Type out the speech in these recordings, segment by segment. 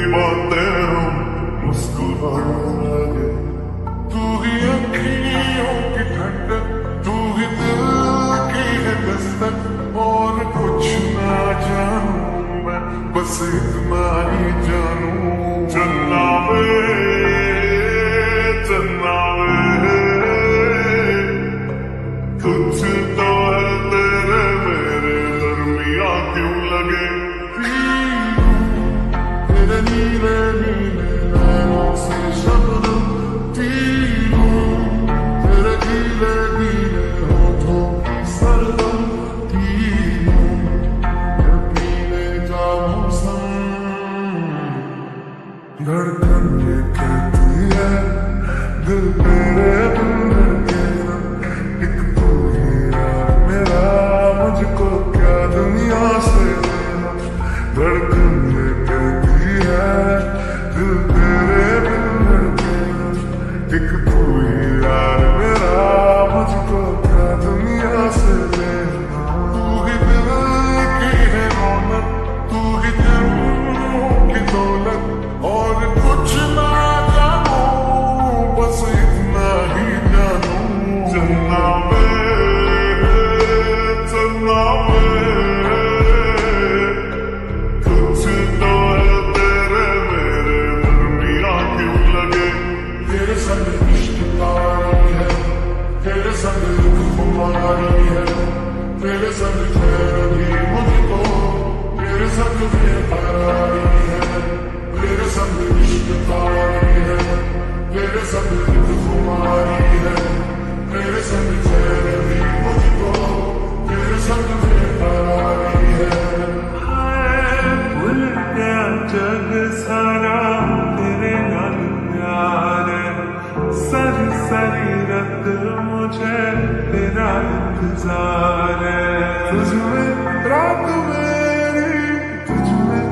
मेरी बातें हम मुस्कुराने लगे। तू ही अखियों की ठंडक, तू ही दिल की है दस्तक, और कुछ ना जानूं मैं, बस इतना ही जानूं। चलना वे चलना वे, कुछ तो है तेरे मेरे दरमियां, क्यों लगे तेरे नीले नीले नैनों से शबनम, तेरे गीले गीले होठों की सरगम, तेरे पीले जा मौसम। धड़कन ये कहती है दिल तेरे बिन के ना, एक तू ही यार मेरा, मुझको क्या दुनिया से लेना। धड़कन ये कहती है दिल तेरे बिन के ना, एक तू ही यार मेरा, मुझको क्या दुनिया से लेना। तू ही दिल की है रौनक, तू ही दिलों की दौलत, और कुछ ना जानो बस इतना ही जानो। चलना में कुछ तो है तेरे मेरे दरमियां, क्यों लगे तेरे संग रिश्तेदारी है, तेरे संग खुमारी है, तेरे संग खैरगी मुझको, तेरे संग बेकरारी है, तेरे संग रिश्तेदारी है, तेरे संग खुमारी है, तेरे संग खैरगी मुझको, तेरे संग बेकरारी है। भूल गया जग सारा तेरे नाल प्यार है, सर सारी रात मुझे तेरा इंतजार है। तुझमें रात मेरी, तुझमें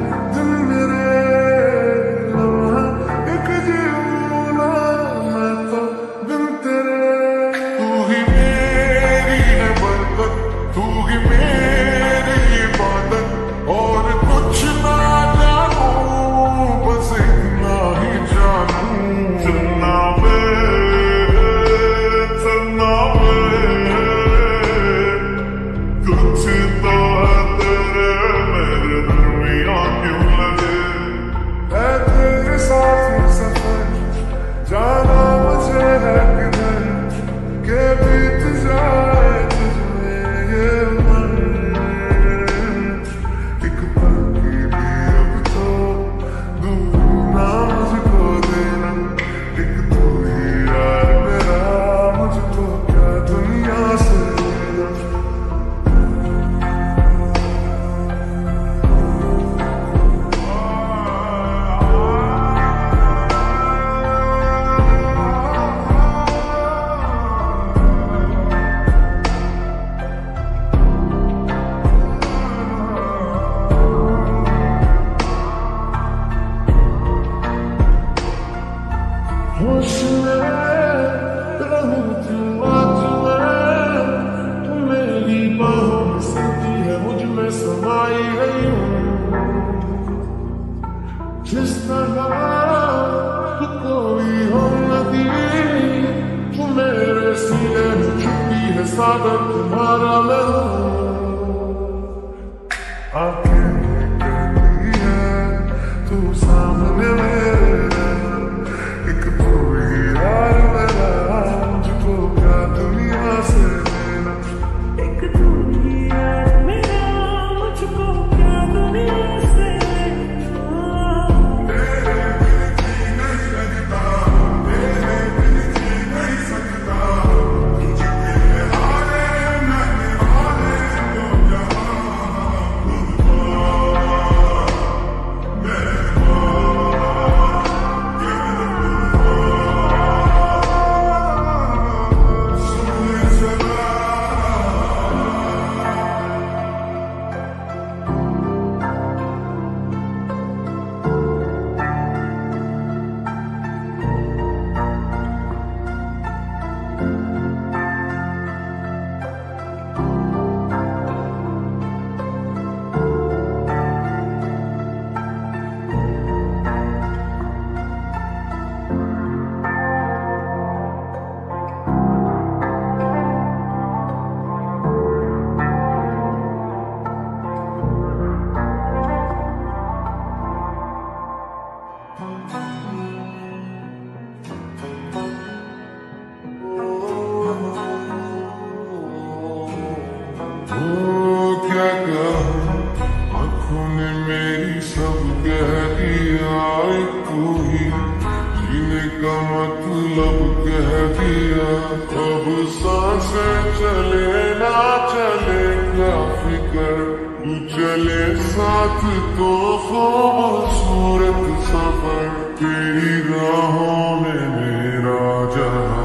आएगा, आँखों ने मेरी सब कह दिया, तू ही जीने का मतलब कह दिया। अब सांसें चले ना चले क्या फिकर, तू चले साथ तो हो खूबसूरत सफर। तेरी राहों में मेरा जहां,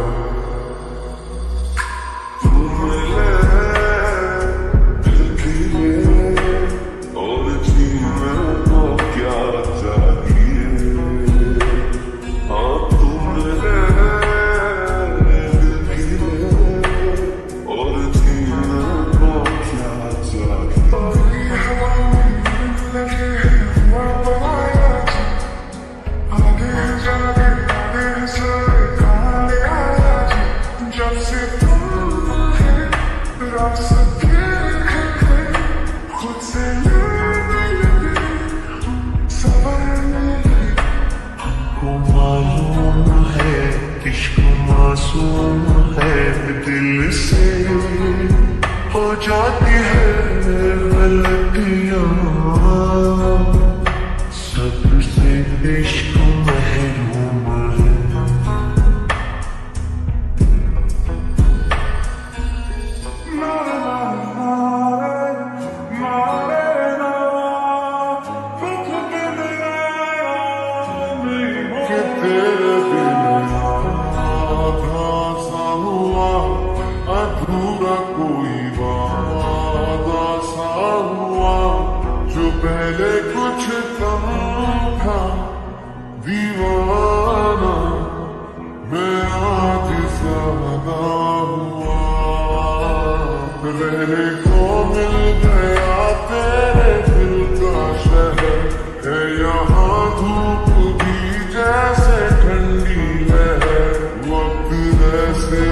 दिल से हो जाती है गलतियां, सब्र से इश्क महरूम है। ना ना ना ना ना खुद के दिल अधूरा कोई वादा सा हुआ, जो पहले कुछ कम था दीवाना मैं आज सादा हुआ। रहने को मिल गया तेरे दिल का शहर है, यहाँ धूप भी जैसे ठंडी लहर, वक्त जैसे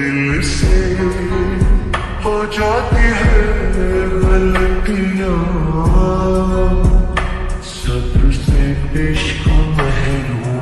दिल से हो जाती है गलतियां, सब्र से इश्क महरूम।